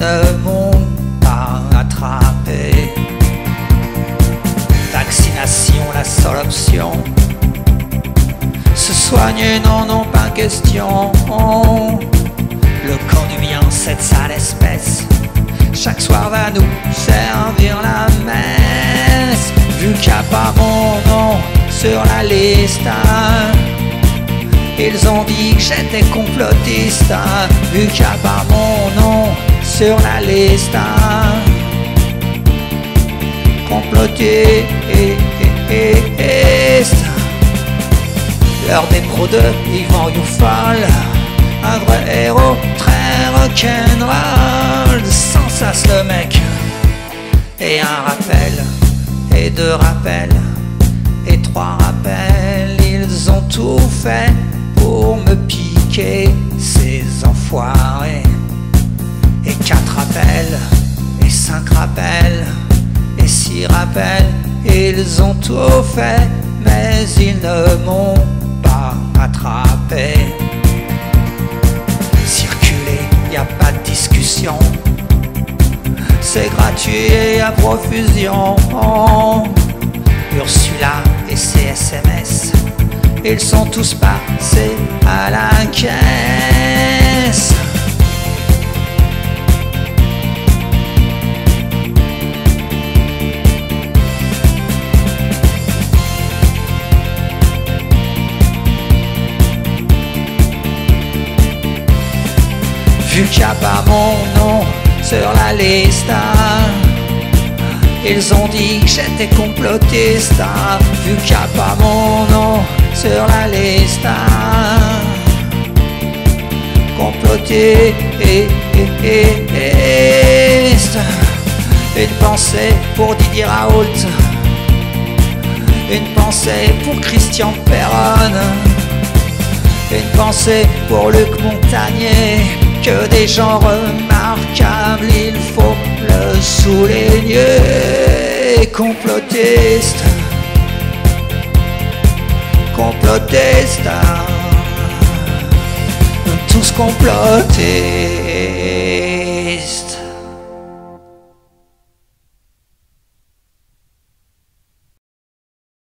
ne m'ont pas attrapé. Vaccination, la seule option. Se soigner, non, non, pas question. Le corps du bien, cette sale espèce, chaque soir va nous servir la messe. Vu qu'il n'y a pas mon nom sur la liste, ils ont dit que j'étais complotiste. Vu qu'il n'y a pas mon nom sur la liste, complotiste. L'heure des pros de Yvan Rioufol, un vrai héros très rock'n'roll. Sans sas le mec, et un rappel, et deux rappels, et trois rappels. Ils ont tout fait pour me piquer, ces enfoirés. Et quatre rappels, et cinq rappels, et six rappels. Ils ont tout fait, mais ils ne m'ont pas attrapé. Circuler, y a pas de discussion, c'est gratuit à profusion. Ursula et ses SMS, ils sont tous passés à la caisse. Vu qu'il n'y a pas mon nom sur la liste, ils ont dit que j'étais complotiste. Vu qu'il n'y a pas mon nom sur la liste, complotiste. Une pensée pour Didier Raoult, une pensée pour Christian Perronne, une pensée pour Luc Montagnier. Que des gens remarquables, il faut le souligner. Complotiste, complotiste, tous complotés.